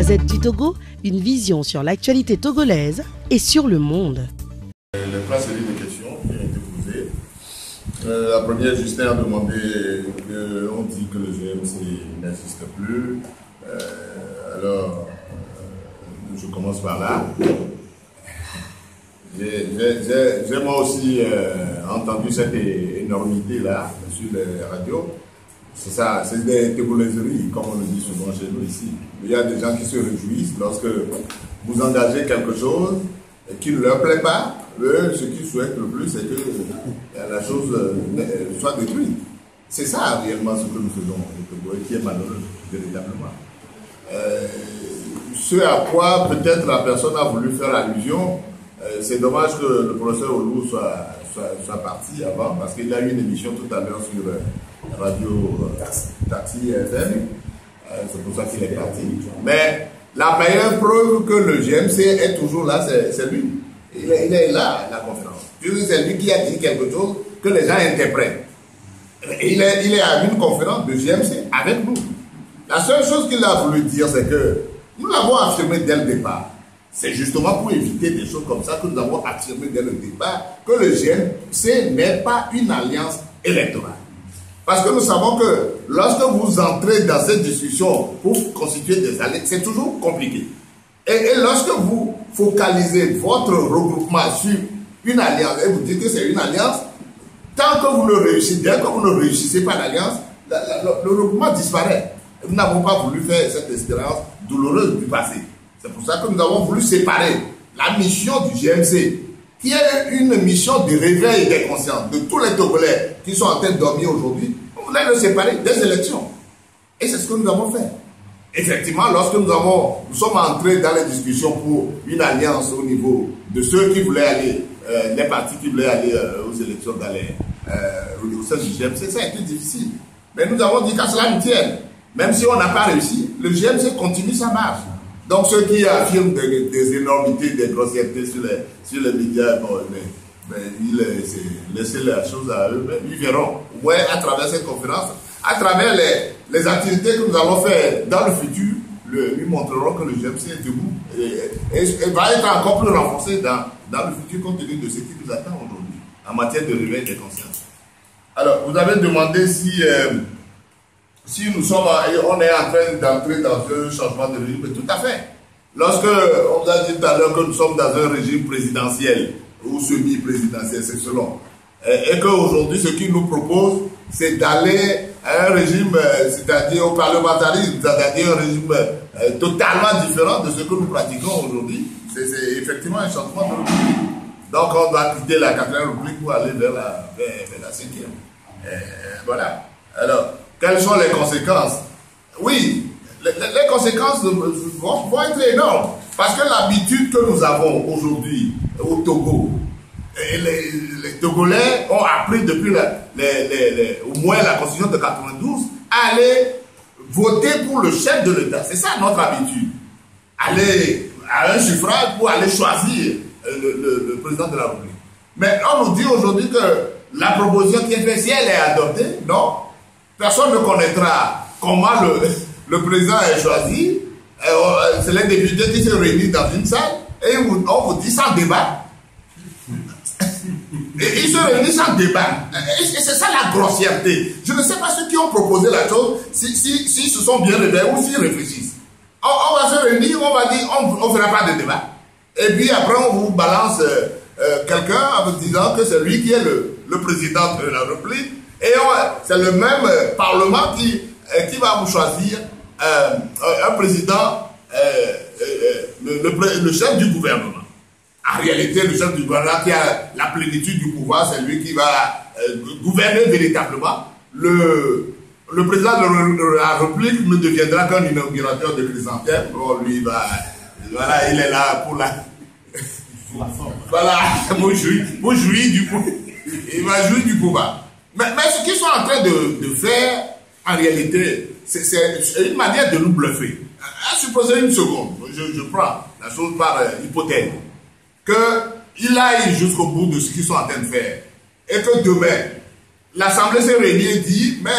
Gazette du Togo, une vision sur l'actualité togolaise et sur le monde. Les trois séries de questions qui ont été posées. La première, Justin a demandé qu'on dit que le GMC n'existe plus. Alors, je commence par là. J'ai moi aussi entendu cette énormité-là sur les radios. C'est ça, c'est des tébouleseries, comme on le dit souvent chez nous ici. Il y a des gens qui se réjouissent lorsque vous engagez quelque chose et qui ne leur plaît pas. Eux, ce qu'ils souhaitent le plus, c'est que la chose soit détruite. C'est ça réellement ce que nous faisons au Togo et qui est malheureux, véritablement. Ce à quoi peut-être la personne a voulu faire allusion, c'est dommage que le professeur Olou soit parti avant, parce qu'il a eu une émission tout à l'heure sur Radio Taxi FM, c'est pour ça qu'il est parti. Mais la meilleure preuve que le GMC est toujours là, c'est lui. Il est là, la conférence. C'est lui qui a dit quelque chose que les gens interprètent. Il est à une conférence de GMC avec nous. La seule chose qu'il a voulu dire, c'est que nous l'avons affirmé dès le départ. C'est justement pour éviter des choses comme ça que nous avons affirmé dès le départ que le GMC n'est pas une alliance électorale. Parce que nous savons que lorsque vous entrez dans cette discussion pour constituer des alliances, c'est toujours compliqué. Et lorsque vous focalisez votre regroupement sur une alliance, et vous dites que c'est une alliance, tant que vous ne réussissez, dès que vous ne réussissez pas l'alliance, le regroupement disparaît. Et nous n'avons pas voulu faire cette expérience douloureuse du passé. C'est pour ça que nous avons voulu séparer la mission du GMC, qui est une mission de réveil des consciences, de tous les Togolais qui sont en train de dormir aujourd'hui. On voulait le séparer des élections. Et c'est ce que nous avons fait. Effectivement, lorsque nous sommes entrés dans les discussions pour une alliance au niveau de ceux qui voulaient aller, les partis qui voulaient aller aux élections au sein du GMC, ça a été difficile. Mais nous avons dit qu'à cela nous tienne. Même si on n'a pas réussi, le GMC continue sa marche. Donc ceux qui affirment des énormités, des grossièretés sur les médias, bon, laissez la chose à eux, ils verront. Ouais, à travers cette conférence, à travers les activités que nous allons faire dans le futur, ils montreront que le GMC est debout et va être encore plus renforcé dans le futur compte tenu de ce qui nous attend aujourd'hui en matière de réveil des consciences. Alors, vous avez demandé si on est en train d'entrer dans un changement de régime. Tout à fait. Lorsque on vous a dit tout à l'heure que nous sommes dans un régime présidentiel ou semi-présidentiel, c'est selon, et qu'aujourd'hui ce qu'ils nous proposent, c'est d'aller à un régime, c'est-à-dire au parlementarisme, c'est-à-dire un régime totalement différent de ce que nous pratiquons aujourd'hui. C'est effectivement un changement de République. Donc on doit quitter la 4e République pour aller vers la 5e. Voilà. Alors, quelles sont les conséquences? Oui, les conséquences vont être énormes. Parce que l'habitude que nous avons aujourd'hui au Togo, et les Togolais ont appris depuis au moins la Constitution de 92 à aller voter pour le chef de l'État. C'est ça notre habitude. Aller à un suffrage pour aller choisir le président de la République. Mais on nous dit aujourd'hui que la proposition qui est faite, si elle est adoptée, non, personne ne connaîtra comment le président est choisi. C'est les députés qui se réunissent dans une salle et on vous dit sans débat. Et ils se réunissent en débat. Et c'est ça la grossièreté. Je ne sais pas ceux qui ont proposé la chose, s'ils se sont bien réveillés ou s'ils réfléchissent. On va se réunir, on va dire, on ne fera pas de débat. Et puis après, on vous balance quelqu'un en vous disant que c'est lui qui est le président de la République. Et c'est le même Parlement qui va vous choisir un président, le chef du gouvernement. En réalité, le chef du gouvernement qui a la plénitude du pouvoir, c'est lui qui va gouverner véritablement. Le président de la République ne deviendra qu'un inaugurateur de chrysanthème. Bon, lui, voilà, il est là pour la forme. Voilà, moi je jouis du pouvoir. Il va jouer du pouvoir. Mais ce qu'ils sont en train de faire, en réalité, c'est une manière de nous bluffer. À supposer une seconde, je prends la chose par hypothèse, qu'ils aillent jusqu'au bout de ce qu'ils sont en train de faire. Et que demain, l'Assemblée se réunit et dit, mais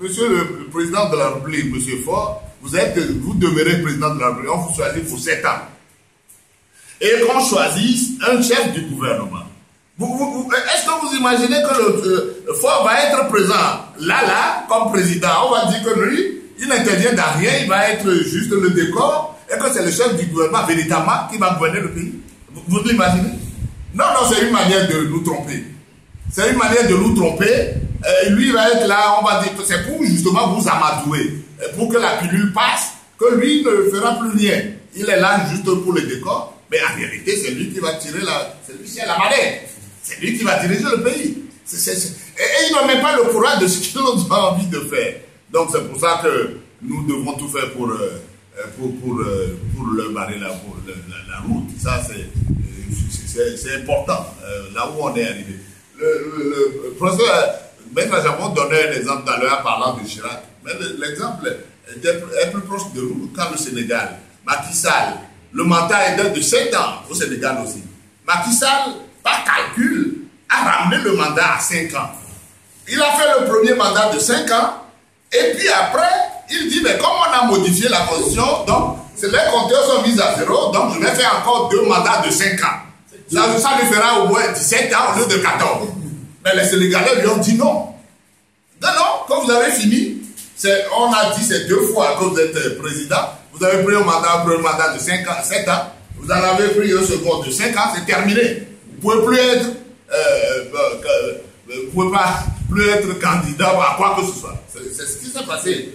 monsieur le président de la République, monsieur Faure, Vous êtes, vous demeurez président de la République, on vous choisit pour 7 ans. Et qu'on choisisse un chef du gouvernement. Est-ce que vous imaginez que le Faure va être présent là, comme président? On va dire que lui, il n'intervient dans rien, il va être juste le décor, et que c'est le chef du gouvernement véritablement qui va gouverner le pays. Vous l'imaginez? Non, non, c'est une manière de nous tromper. C'est une manière de nous tromper. Lui va être là, on va dire que c'est pour justement vous amadouer, pour que la pilule passe, que lui ne fera plus rien. Il est là juste pour le décor, mais en vérité, c'est lui qui va tirer la... C'est lui qui a la manette. C'est lui qui va diriger le pays. Et il n'a même pas le courage de ce que l'on a envie de faire. Donc c'est pour ça que nous devons tout faire pour le barrer la route. Ça, c'est important, là où on est arrivé. Le professeur Maître Ajavon donnait un exemple tout à l'heure en parlant de Chirac. Mais l'exemple est plus proche de nous qu'au Sénégal. Macky Sall, le mandat est de 7 ans au Sénégal aussi. Macky Sall, par calcul, a ramené le mandat à 5 ans. Il a fait le premier mandat de 5 ans, et puis après, il dit, mais comme on a modifié la constitution, donc les compteurs sont mis à zéro, donc je vais faire encore 2 mandats de 5 ans. Ça lui fera au moins 17 ans au lieu de 14. Mais les Sénégalais lui ont dit non. Non, non, quand vous avez fini, on a dit c'est 2 fois que vous êtes président, vous avez pris un mandat de 5 ans, 7 ans, vous en avez pris un second de 5 ans, c'est terminé. Vous ne pouvez plus être, vous pouvez pas plus être candidat à quoi que ce soit. C'est ce qui s'est passé.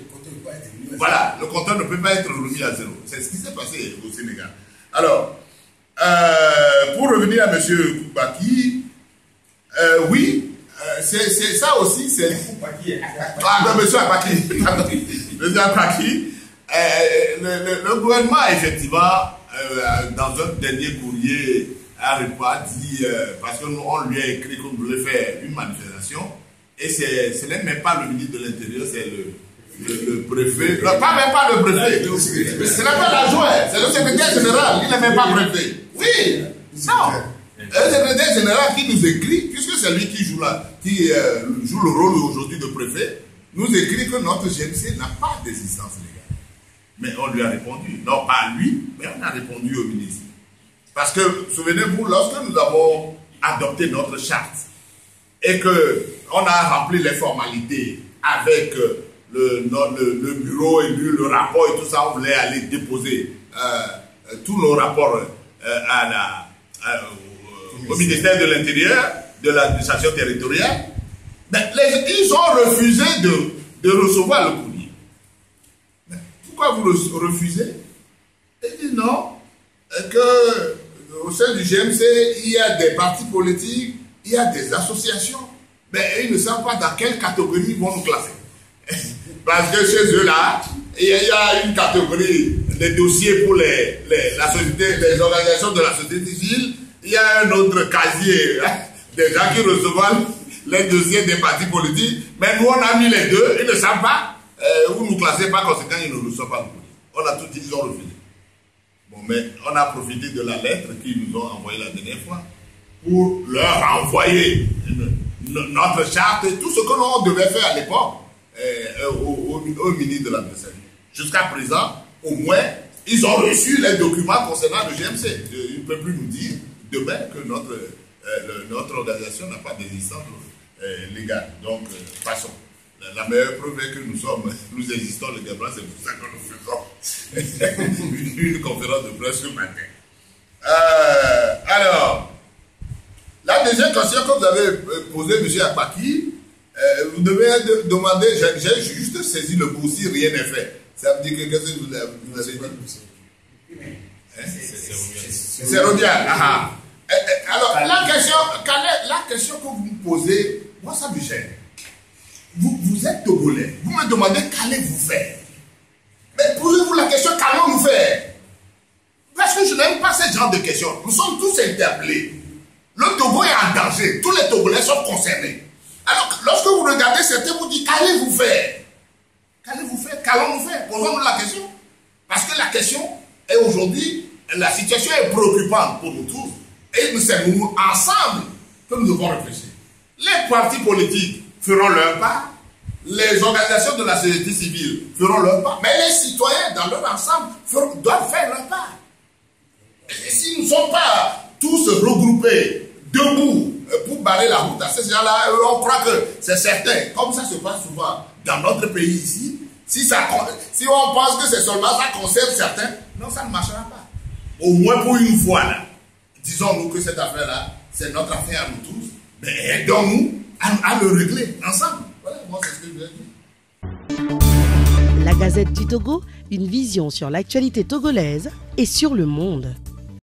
Voilà, le compteur ne peut pas être remis à zéro. C'est ce qui s'est passé au Sénégal. Alors, pour revenir à M. Koubaki, oui, c'est ça aussi, c'est... Le gouvernement, effectivement, dans un dernier courrier, a dit, parce qu'on lui a écrit qu'on voulait faire une manifestation, et ce n'est même pas le ministre de l'Intérieur, c'est le préfet. Pas même pas le préfet. Ce n'est pas l'adjoint, c'est le secrétaire général, il n'est même pas préfet. Oui, non. Le secrétaire général qui nous écrit, puisque c'est lui qui joue le rôle aujourd'hui de préfet, nous écrit que notre GMC n'a pas d'existence légale. Mais on lui a répondu, non pas à lui, mais on a répondu au ministre. Parce que, souvenez-vous, lorsque nous avons adopté notre charte et qu'on a rempli les formalités avec le bureau élu, le rapport et tout ça, on voulait aller déposer tous nos rapports au ministère de l'Intérieur, de l'administration territoriale. Mais ils ont refusé de recevoir le courrier. Mais pourquoi vous refusez? Ils disent non, que au sein du GMC, il y a des partis politiques, il y a des associations, mais ils ne savent pas dans quelle catégorie ils vont nous classer. Parce que chez eux là, il y a une catégorie des dossiers pour les organisations de la société civile, il y a un autre casier des gens qui reçoivent les dossiers des partis politiques, mais nous on a mis les deux, ils ne savent pas, vous nous classez par conséquent, ils ne reçoivent pas. On a tout dit, ils ont refusé. Mais on a profité de la lettre qu'ils nous ont envoyée la dernière fois pour leur envoyer notre charte et tout ce que l'on devait faire à l'époque au ministre de l'Intérieur. Jusqu'à présent, au moins, ils ont reçu les documents concernant le GMC. Ils ne peuvent plus nous dire demain que notre organisation n'a pas d'existence légale. Donc, passons. La meilleure preuve est que nous existons légalement, c'est pour ça que nous faisons une conférence de presse ce matin. Alors, la deuxième question que vous avez posée, M. Apaki, vous devez demander, j'ai juste saisi le mot si rien n'est fait. Ça veut dire que qu'est-ce que vous avez dit? C'est Rodial. Alors, la question que vous me posez, moi ça me gêne. Vous êtes togolais, vous me demandez qu'allez-vous faire? Mais posez-vous la question qu'allons-nous faire? Parce que je n'aime pas ce genre de questions. Nous sommes tous interpellés. Le Togo est en danger, tous les Togolais sont concernés. Alors lorsque vous regardez certains, vous dites qu'allez-vous faire? Qu'allez-vous faire? Qu'allons-nous faire? Posons-nous la question. Parce que la question est aujourd'hui, la situation est préoccupante pour nous tous. Et c'est nous ensemble que nous devons réfléchir. Les partis politiques feront leur part, les organisations de la société civile feront leur part, mais les citoyens dans leur ensemble doivent faire leur part. Et si nous ne sommes pas tous regroupés debout pour barrer la route à ces gens-là, on croit que c'est certain. Comme ça se passe souvent dans notre pays ici, si on pense que c'est seulement ça concerne certains, non, ça ne marchera pas. Au moins pour une fois, là, disons-nous que cette affaire-là, c'est notre affaire à nous tous, mais aidons-nous à le régler ensemble. Voilà, moi, c'est ce que je veux dire. La Gazette du Togo, une vision sur l'actualité togolaise et sur le monde.